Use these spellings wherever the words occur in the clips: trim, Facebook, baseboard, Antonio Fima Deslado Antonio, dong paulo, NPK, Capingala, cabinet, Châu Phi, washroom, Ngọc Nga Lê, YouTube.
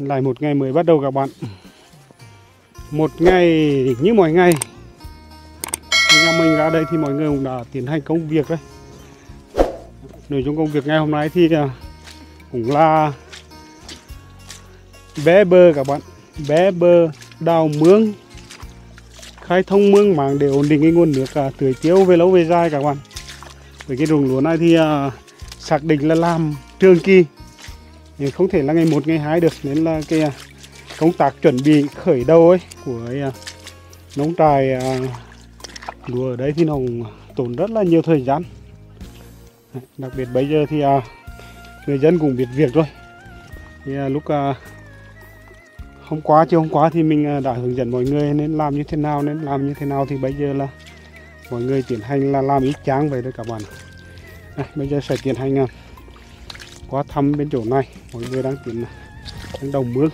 Lại một ngày mới bắt đầu các bạn. Một ngày như mọi ngày nhà mình ra đây thì mọi người cũng đã tiến hành công việc đấy. Nội dung công việc ngày hôm nay thì cũng là bé bơ các bạn, bé bơ, đào mương, khai thông mương màng để ổn định cái nguồn nước tưới tiêu về lâu về dài các bạn. Với cái ruộng lúa này thì xác định là làm trường kỳ, nhưng không thể là ngày một ngày hai được, nên là cái công tác chuẩn bị khởi đầu ấy của nông trại lúa ở đây thì nó cũng tốn rất là nhiều thời gian. Đặc biệt bây giờ thì người dân cũng biết việc rồi. Thì lúc chiều hôm qua thì mình đã hướng dẫn mọi người nên làm như thế nào, thì bây giờ là mọi người tiến hành là làm ít chán vậy thôi các bạn. Đây, bây giờ sẽ tiến hành qua thăm bên chỗ này, mọi người đang tiến hành đồng mương.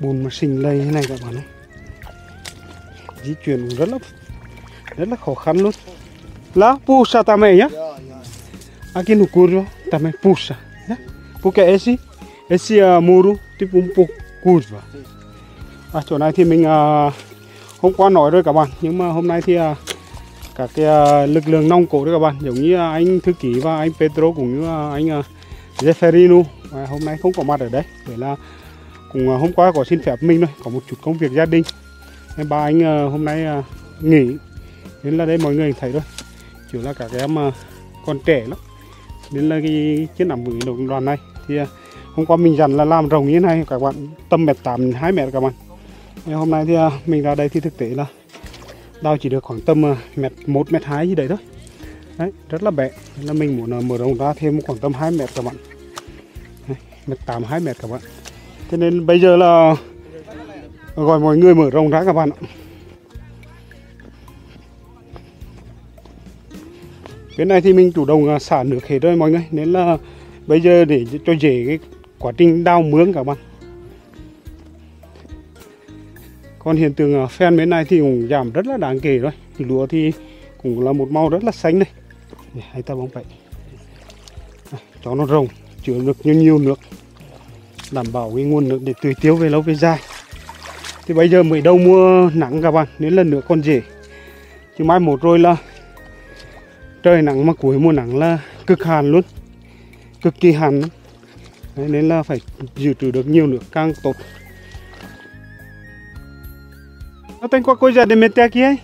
Bùn mà sinh lây thế này các bạn ấy, di chuyển cũng rất là khó khăn luôn. Lá pusa tame nhá, aquí no curro tame pusa, porque esse muro tipo un poco curva. À, chỗ này thì mình hôm qua nói rồi các bạn, nhưng mà hôm nay thì các cái lực lượng nông cổ đấy các bạn, giống như anh thư ký và anh Pedro cũng như anh Zeferino hôm nay không có mặt ở đấy. Vậy là cũng hôm qua có xin phép mình thôi, có một chút công việc gia đình nên ba anh hôm nay nghỉ, nên là đây mọi người thấy thôi, chủ là các em còn trẻ lắm, nên là cái chiến nắm vững đội đoàn này thì hôm qua mình dặn là làm rồng như thế này các bạn, tầm 1m8 đến 2m các bạn. Nên hôm nay thì mình ra đây thì thực tế là đào chỉ được khoảng tầm 1m1, 1m2 gì đấy thôi đấy, rất là bé, nên là mình muốn mở rộng ra thêm khoảng tầm 2m các bạn, 1m8, 2m các bạn. Thế nên bây giờ là gọi mọi người mở rộng ra các bạn ạ. Bên này thì mình chủ động xả nước hết rồi mọi người, nên là bây giờ để cho dễ cái quá trình đào mương các bạn. Còn hiện tượng phen bên này thì cũng giảm rất là đáng kể rồi. Lúa thì cũng là một màu rất là xanh này. Hay ta bóng vậy cho nó rồng, chứa được nhiều nước, đảm bảo cái nguồn nước để tưới tiêu về lâu về dài. Thì bây giờ mới đầu mùa nắng các bạn, nên lần nữa còn dễ, chứ mai một rồi là trời nắng mà cuối mùa nắng là cực hàn luôn, cực kỳ hàn. Đấy, nên là phải dự trữ được nhiều nước càng tốt. Nó tên qua cô già để mệt tè kia ấy,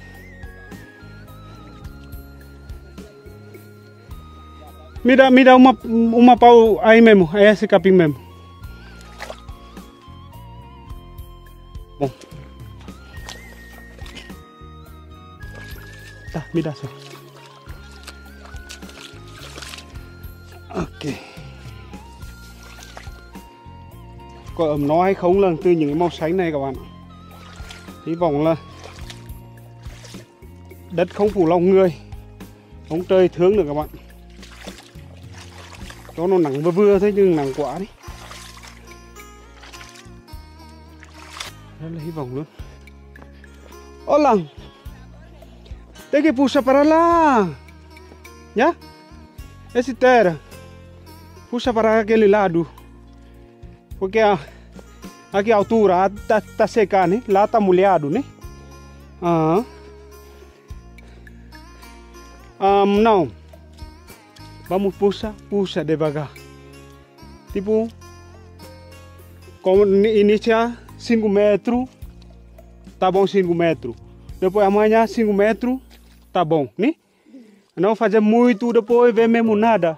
mi đã uma pau ai mềm, ai esse capim mềm. Ta mi đã rồi. Ok. Có ẩm nó hay không là từ những cái màu xanh này các bạn. Hy vọng là đất không phụ lòng người, ông trời thương được các bạn. Cho nó nắng vừa thế, nhưng nắng quá đấy. Rất là hy vọng luôn. Ô lăng. Thế cái pusa para lá. Nhá. Esse terra. Puxa para aquele lado, porque aqui a altura tá seca, né? Lá tá molhado, né? Ah, não. Vamos puxa devagar. Tipo, como iniciar 5 metros, tá bom 5 metros. Depois amanhã 5 metros, tá bom, né? Não fazer muito, depois ver mesmo nada.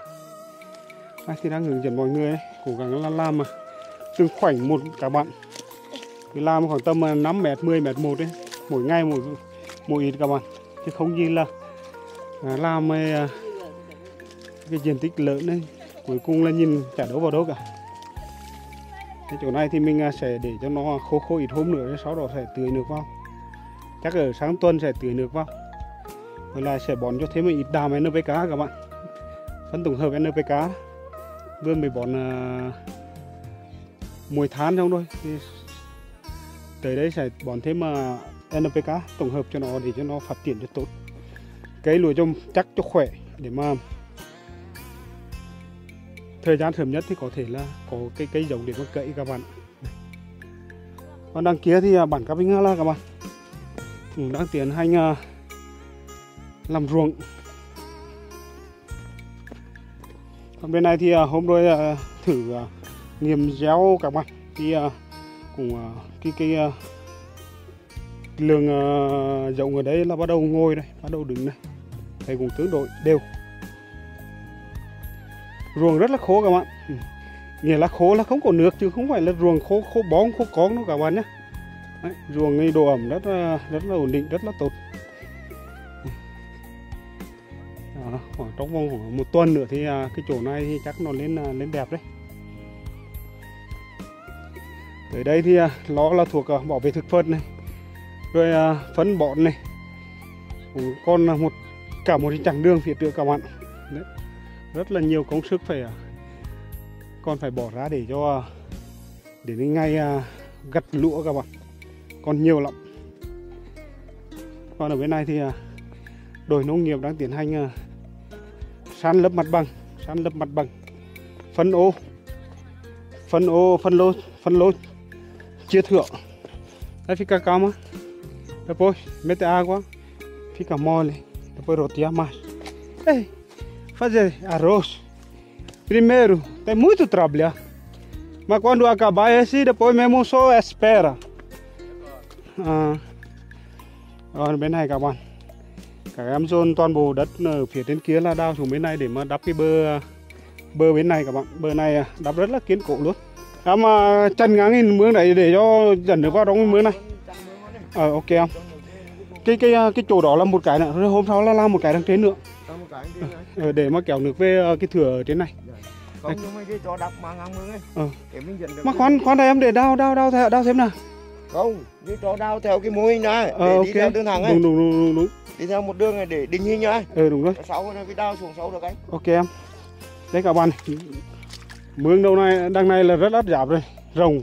Thì đang hướng dẫn mọi người ấy, cố gắng là làm mà từng khoảnh một các bạn, làm khoảng tầm 5m, 10m1 đấy, mỗi ngày mỗi ít các bạn, chứ không như là làm cái diện tích lớn đấy, cuối cùng là nhìn chả đấu vào đâu cả. Cái chỗ này thì mình sẽ để cho nó khô ít hôm nữa, sau đó sẽ tưới nước vào, chắc ở sáng tuần sẽ tưới nước vào, rồi là sẽ bón cho thêm một ít đạm NPK các bạn, phân tổng hợp NPK. Vừa mới bón mùi than xong rồi thì tới đây sẽ bón thêm NPK tổng hợp cho nó, để cho nó phát triển rất tốt. cây lúa dòng chắc cho khỏe để mà thời gian sớm nhất thì có thể là có cái cây giống để mà cấy các bạn. Còn đằng kia thì bản cà vinh là các bạn cũng đang tiến hành làm ruộng. Còn bên này thì hôm rồi thử nghiệm gieo các bạn thì cũng cái lượng giống ở đấy là bắt đầu ngồi đây, bắt đầu đứng đây, đây cũng tương đối đều. Ruộng rất là khô các bạn, nghĩa là khô là không có nước chứ không phải là ruộng khô khô bón khô con đâu các bạn nhé. Đấy, ruộng này độ ẩm rất là ổn định, rất là tốt. Đó, khoảng trong vòng khoảng một tuần nữa thì cái chỗ này thì chắc nó lên đẹp đấy. Tới đây thì nó là thuộc bảo vệ thực vật này, rồi phân bón này, còn là cả một chặng đường phía trước các bạn. Đấy, rất là nhiều công sức còn phải bỏ ra để cho để đến ngày gặt lúa các bạn, còn nhiều lắm. Còn ở bên này thì đội nông nghiệp đang tiến hành san lấp mặt bằng, phân lô chia thửa. Đây phi cà cao mà, đây bôi mét ta quá, phi cà mò này, đây bôi roti mà. Ei, fazer arroz. Primeiro, tem muito trabalho. Mas quando acabar esse, depois mesmo só espera. Ở bên này các bạn, các em dồn toàn bộ đất ở phía trên kia là đào xuống bên này để mà đắp cái bờ bên này các bạn. Bờ này đắp rất là kiên cố luôn. Em chân ngang cái mương này để cho dẫn được vào trong cái mương này. Ok không? Cái chỗ đó là một cái nữa, hôm sau là làm một cái đằng trên nữa. Để mà kéo nước về cái thửa ở trên này. Không, nhưng mà cái chỗ đắp mà ngang mương ấy. Để mình dẫn được. Mà khoan đây em để đào xem nào. Không, cái chỗ đào theo cái mô hình này, để đi theo đường thẳng ấy. Đúng. Đi theo một đường này để định hình ấy. Đúng rồi. Sáu này cái đào xuống sâu được anh. Ok em. Đấy các bạn. Mương đầu này đằng này là rất áp giảm rồi, rồng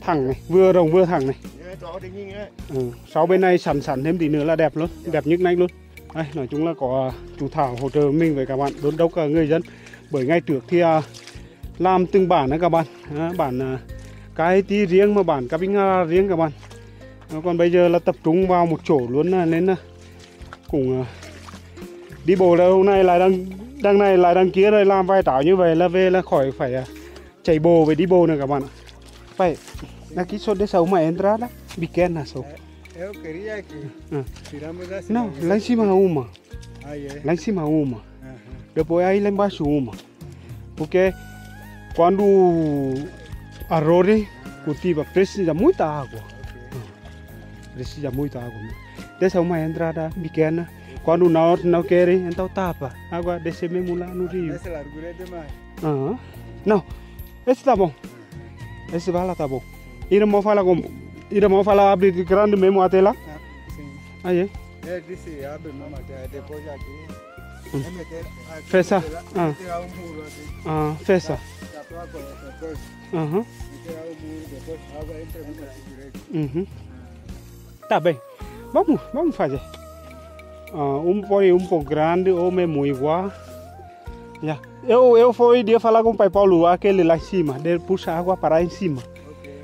thẳng này, vừa rồng vừa thẳng này. Chỗ định hình đấy. Sau bên này sẵn thêm tí nữa là đẹp luôn, đẹp nhức nách luôn. Đây, nói chung là có chú Thảo hỗ trợ mình với các bạn, đôn đốc người dân. Bởi ngày trước thì làm từng bản đó các bạn, bản cái tí riêng mà bản cà vinh riêng các bạn. Còn bây giờ là tập trung vào một chỗ luôn nên cũng đi bộ là hôm nay lại đằng này lại đằng kia rồi làm vài tảo như vậy là về là khỏi phải chạy bộ về đi bộ nữa các bạn ạ. Phải là cái số đấy xấu mà entra đó, bị kén là xấu. Eu queria que tiramos assim. Não, lá em cima uma. Aí é. Lá em cima uma. Depois aí lá embaixo uma. Porque quando arroz cultiva precisa muita água. Dessa uma entrada pequena, quando não querem então tapa. Água desce mesmo lá no rio. Essa largura é demais. Não, esse tá bom. Esse vai lá tá bom. E não vou falar como. Iremos falar abrir grande mesmo até lá? Sim. Aí? É, disse abre mesmo até depois aqui. É meter aqui. Fecha. Tirar o muro aqui. Fecha. Tapar com essa coisa. Tirar o muro, depois a água entra direto. Tá bem. Vamos fazer. Foi pouco grande ou mesmo igual. Já. Eu fui dia falar com o pai Paulo, aquele lá em cima, de puxar a água para em cima.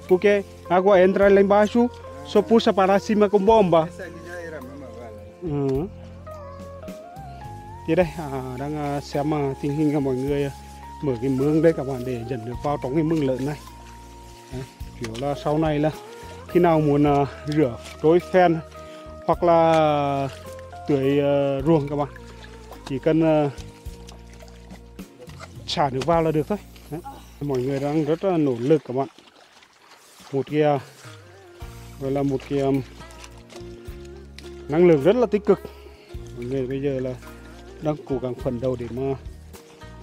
Porque água entra lá embaixo, só puxa para cima com bomba. Essa aqui já era a mesma vala. Thì đây, đang xem tình hình của mọi người mở cái mương đây các bạn để dẫn được vào trong cái mương lớn này. Đấy, kiểu là sau này là khi nào muốn rửa trôi phen hoặc là tưới ruộng các bạn chỉ cần xả nước vào là được thôi. Đấy. Mọi người đang rất là nỗ lực các bạn. Một cái gọi là một cái năng lượng rất là tích cực. Mọi người bây giờ là đang cố gắng phấn đấu để mà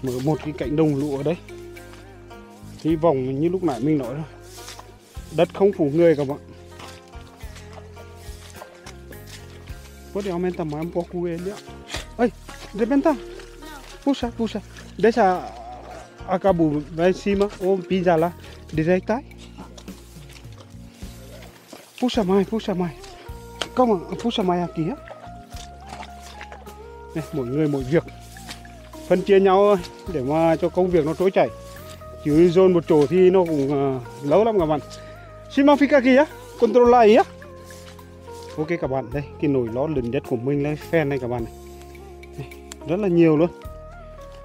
mở một cái cánh đồng lúa ở đấy. Hy vọng như lúc nãy mình nói rồi, đất không phụ người các bạn. Bố đéo men tầm em có cu em đấy. Ơi, để bên ta. Puxa. Đấy là acabou vai cima ou pisa lá direita. Puxa mais. Calma, puxa mais aqui. mỗi người mỗi việc, phân chia nhau để mà cho công việc nó trôi chảy, chứ dồn một chỗ thì nó cũng lâu lắm các bạn. Xin mang phika kia, control lại á. Ok các bạn, đây cái nồi lót lớn nhất của mình là fan này các bạn này. Rất là nhiều luôn.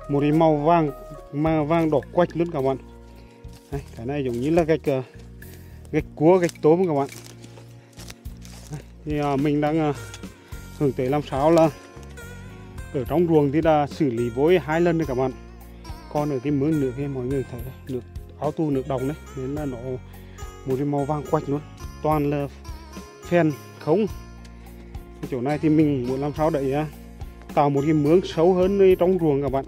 Một cái màu vàng đỏ quạch luôn các bạn. Đây, cái này giống như là gạch cua, gạch tôm các bạn. Thì mình đang hướng tới làm sao là ở trong ruộng thì đã xử lý vối 2 lần rồi các bạn. Còn ở cái mương nước kia mọi người thấy đấy, nước auto, nước đồng đấy, nên là nó một cái màu vàng quạch luôn, toàn là phèn không. Cái chỗ này thì mình muốn làm sao để tạo một cái mương sâu hơn trong ruộng các bạn,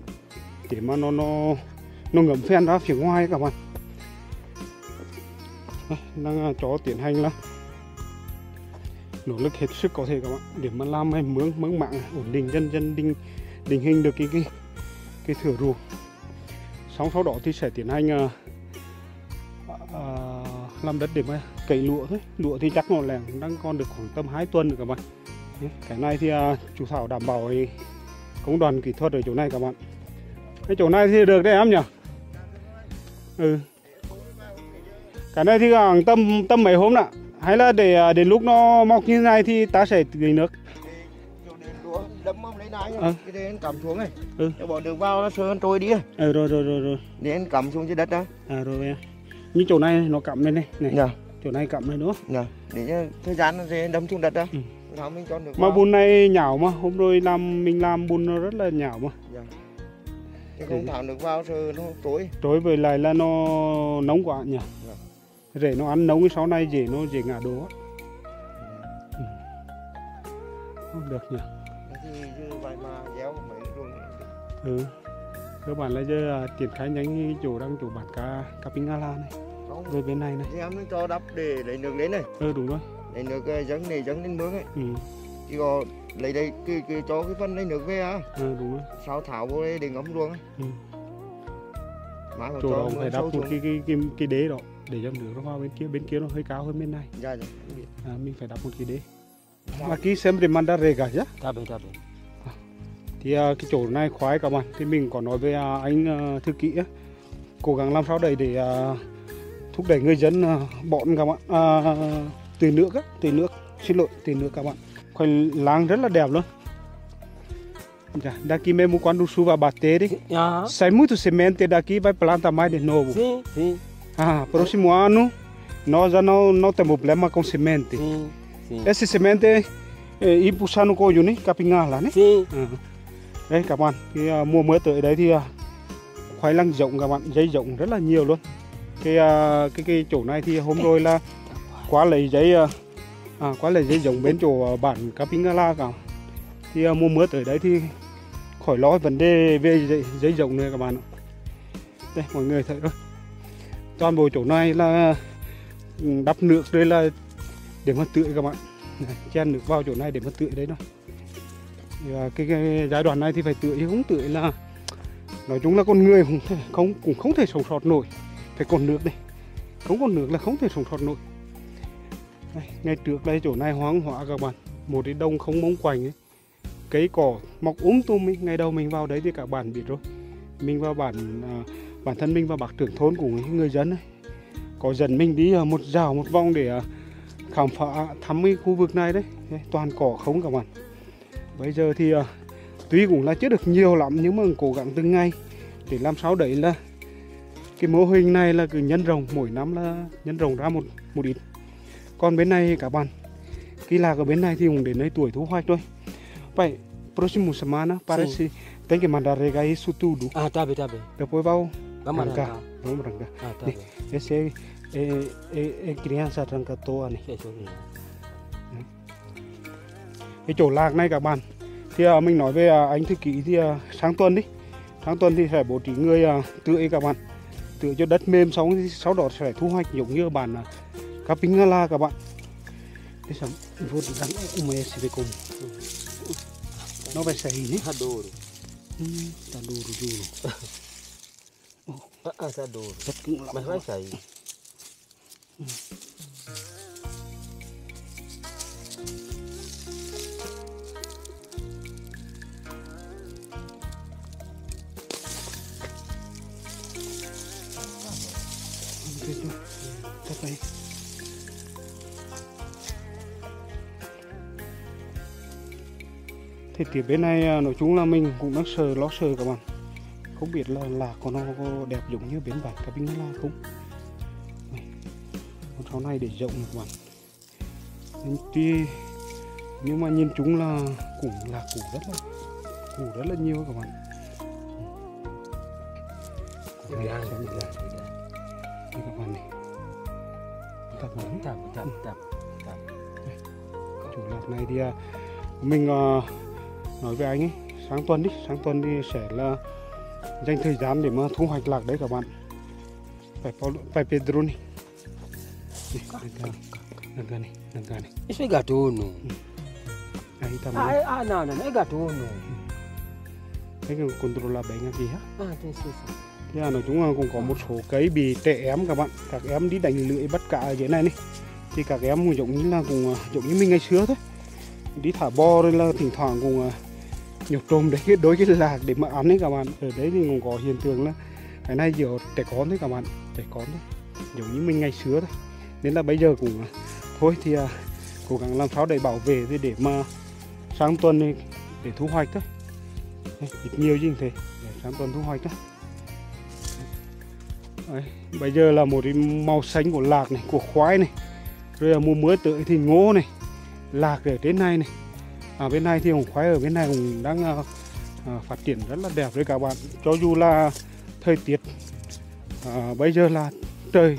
để mà nó ngấm phèn ra phía ngoài các bạn. Đang cho tiến hành là nỗ lực hết sức có thể các bạn, để mà làm cái mương mạng ổn định, định hình được cái thửa ruộng. Xong sau đó thì sẽ tiến hành làm đất để mà cấy lúa thôi. Lúa thì chắc nó là đang còn được khoảng tầm 2 tuần rồi các bạn. Cái này thì chủ Thảo đảm bảo công đoàn kỹ thuật ở chỗ này các bạn. Cái chỗ này thì được đấy em nhỉ? Ừ. Cái này thì khoảng tầm mấy hôm nữa, hay là để đến lúc nó mọc như thế này thì ta sẽ tưới nước. Đấm ông lấy nái nhá, cái đấy anh cắm xuống này. Ừ. Cho bỏ đường vào nó sôi hơn trôi đi. Ừ rồi. Để anh cắm xuống dưới đất đó. À rồi. Như chỗ này nó cắm lên này. Dạ. Chỗ này cắm lên nữa. Dạ. Để thời gian nó dễ đấm xuống đất đó. Ừ. Nào mình cho được. Mà bùn này nhão mà, hôm rồi mình làm bùn nó rất là nhão mà. Dạ. Thế không thảo được vào rồi nó trôi. Trôi với lại là nó nóng quá nhỉ. Dạ. Rễ nó ăn nóng cái sau này dễ ngã đổ. Ừ. Không được nhỉ. Ừ. Các bạn lấy giờ triển khai nhánh chỗ đang chỗ bản Capingala này. Rồi bên này này. Thì em cho đắp để lấy nước đến này. Ừ đúng rồi. Lấy nước dẫn này dẫn đến mương ấy. Ừ. Chỉ có lấy đây cái cho cái phân lấy nước về à. Ừ đúng rồi. Sao thảo vô đây để ngấm luôn ấy. Ừ. Má chỗ đó phải đắp một cái đế đó để dòng nước nó vào bên kia nó hơi cao hơn bên này. Dạ. Mình phải đắp một cái đế. Mà ký xem để manda rega chứ. Tá bên. Thì cái chỗ này khoái các bạn, thì mình có nói với anh thư ký cố gắng làm sao để thúc đẩy người dân bọn các bạn tưới nước các bạn. Khoai lang rất là đẹp luôn. Daqui mesmo quando chuva bater sai muito semente daqui vai plantar mais de novo. Sim. Ah, próximo ano nós já não temos problema com semente. Esse semente e puxando o coio, né? Capingala, né? Sim. Đây các bạn, cái mùa mưa tới đấy thì khoai lang rộng các bạn, dây rộng rất là nhiều luôn. Cái chỗ này thì hôm rồi là quá lấy dây rộng bên chỗ bản Capingala cả. Thì mùa mưa tới đấy thì khỏi lo vấn đề về dây rộng này các bạn. Đây mọi người thấy rồi. Toàn bộ chỗ này là đắp nước đây là để mà tưới các bạn. Chen nước vào chỗ này để mà tưới đấy thôi. Cái giai đoạn này thì phải tưới, chứ không tưới là nói chung là con người cũng không thể sống sót nổi. Phải còn nước đây, không còn nước là không thể sống sót nổi. Đây, ngay trước đây chỗ này hoang hóa các bạn, một cái đồng không mông quành ấy, cây cỏ mọc tùm ấy. Ngày đầu mình vào đấy thì các bạn biết rồi, mình vào bản thân mình và bác trưởng thôn của người dân ấy, có dẫn mình đi một dạo một vòng để khám phá thăm cái khu vực này đấy. Đây, toàn cỏ không các bạn. Bây giờ thì tuy cũng là chưa được nhiều lắm, nhưng mà cố gắng từng ngày để làm sao đấy là cái mô hình này là cứ nhân rộng, mỗi năm là nhân rộng ra một ít. Còn bên này các bạn, cái lạc ở bên này thì cũng đến đây tuổi thu hoạch thôi. Vậy próximo semana parece tem que mandar regar isso tudo. Ah, tá bem. Depois vamos arrancar. Ah, tá bem. Esse é criança arranca toa này. Cái chỗ lạc này các bạn thì mình nói về anh thư ký thì sáng tuần thì sẽ bố trí người tưới các bạn, tưới cho đất mềm xong thì sau đó sẽ thu hoạch giống như bản Capingala các bạn. Thế xong vô đắng mẹ sẽ về cùng nó phải xảy nhé. Tadoro rất cũng lắm phải xảy. hết đi. Thì tỉa bên này nói chung là mình cũng đang lo sợ các bạn. Không biết là của nó có đẹp giống như bến bãi Cá Binh La không. Con cháu này để rộng các bạn. Nhưng mà nhìn chúng là cũng là củ rất là nhiều các bạn. Các bạn này. Tập. Chủ lạc này thì mình nói với anh ấy, sáng tuần đi sẽ là dành thời gian để mà thu hoạch lạc đấy các bạn. Phải Pedro này. Đằng này. Isso é gatuno. Aí tá bom. Ah, não, é gatuno. Cái controla bé nghe gì hả? Thế là nói chúng là cũng có một số cái bị tệ em các bạn. Các em đi đánh lưỡi bắt cá ở dưới này này. Thì các em cũng giống như mình ngày xưa thôi. Đi thả bo rồi là thỉnh thoảng cũng nhột trôm đấy đối với lạc để mà ăn đấy các bạn. Ở đấy thì cũng có hiện tượng là cái này giờ trẻ con đấy các bạn, giống như mình ngày xưa thôi. Nên là bây giờ cũng thôi thì cố gắng làm sao để bảo vệ để mà sáng tuần này để thu hoạch thôi. Ít nhiều chứ thế để sáng tuần thu hoạch thôi. Đấy, bây giờ là một cái màu xanh của lạc này, của khoai này. Rồi là mùa mưa tới thì ngô này, lạc ở trên này này. À bên này thì hồng khoai ở bên này cũng đang phát triển rất là đẹp đấy các bạn. Cho dù là thời tiết bây giờ là trời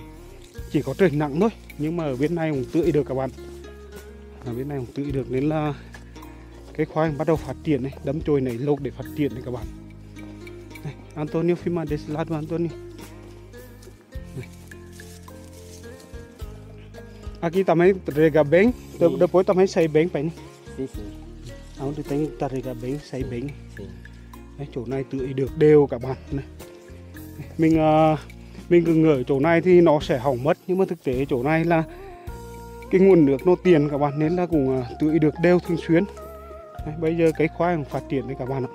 chỉ có trời nặng thôi, nhưng mà ở bên này cũng tưới được các bạn. Ở bên này cũng tưới được nên là cái khoai bắt đầu phát triển này, đấm chồi nảy lộc để phát triển này các bạn. Này, Antonio Fima Deslado Antonio. Aqui também rega bem, depois também sai bem phải không? Ông thì tính ta rega bem, sai bem. Đấy, chỗ này tưới được đều các bạn này. Mình cứ ngửi chỗ này thì nó sẽ hỏng mất, nhưng mà thực tế chỗ này là cái nguồn nước nó tiền các bạn, nên là cũng tưới được đều thường xuyên. Đấy, bây giờ cái khoai cũng phát triển đấy các bạn ạ.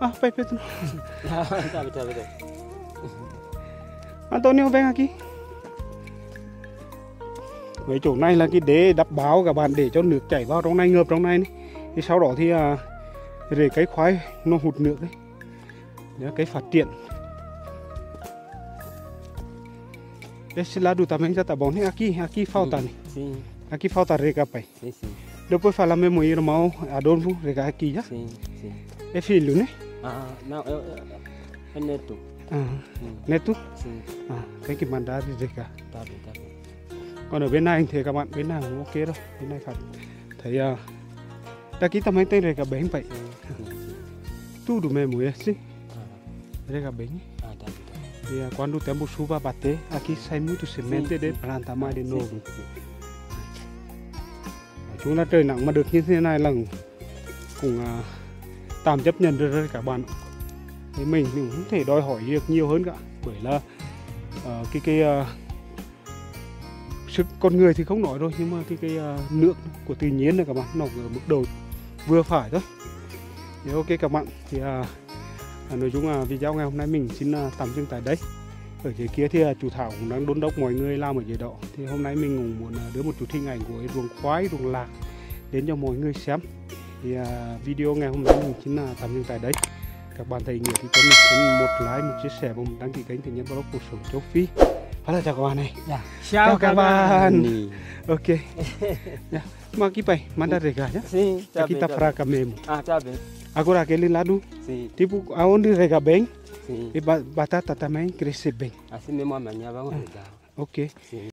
À, phải. Antonio ven aquí. Với chỗ này là cái đế đắp báo các bạn để cho nước chảy vào trong này, ngợp trong này. Thì sau đó thì để cái khoai nó hụt nước đấy. Đó, cái phát triển. Desse lado também já tá bom, né? Aqui falta, né? Sim. Aqui falta rega, pai. Sim. Depois fala meu irmão Adolfo regar aqui já? Sim. É filho, né? Não, é neto. Neto? Sim. Tem que mandar regar. Tá bem. Còn ở bên này thì các bạn, bên này cũng ok rồi. Bên này thật thấy ta ký tầm mấy tên rega bánh vậy. Tu đủ mềm mùi chứ. Rega bánh. E quando o tempo chuva bater, aqui sai muito semente để planta mais de novo. Chúng là trời nắng mà được như thế này là cũng tạm chấp nhận rồi các bạn. Thì mình cũng không thể đòi hỏi việc nhiều hơn cả, bởi là cái sức con người thì không nói rồi, nhưng mà cái nước của tự nhiên là các bạn, nó ở mức độ vừa phải thôi. Thì ok các bạn, thì nói chung là video ngày hôm nay mình xin tạm dừng tại đây. Ở dưới kia thì chú Thảo cũng đang đôn đốc mọi người làm ở dưới đó. Thì hôm nay mình cũng muốn đưa một chút hình ảnh của ruộng khoai, ruộng lạc đến cho mọi người xem. Thì video ngày hôm nay mình xin tạm dừng tại đây. Các bạn thấy nghĩa thì cho mình một like, một chia sẻ và một đăng ký kênh Tự Nhiên Vlog Cuộc Sống Châu Phi. Hello chào các bạn này. Chào các bạn. Ok. Mà kịp phải manda rega nhá. Kita fraca mesmo. Tá bem. Agora aquele lado, sim. Tipo aonde rega bem, sim. E batata também cresce bem. Assim mesmo amanhã vamos regar. Ok. Sim.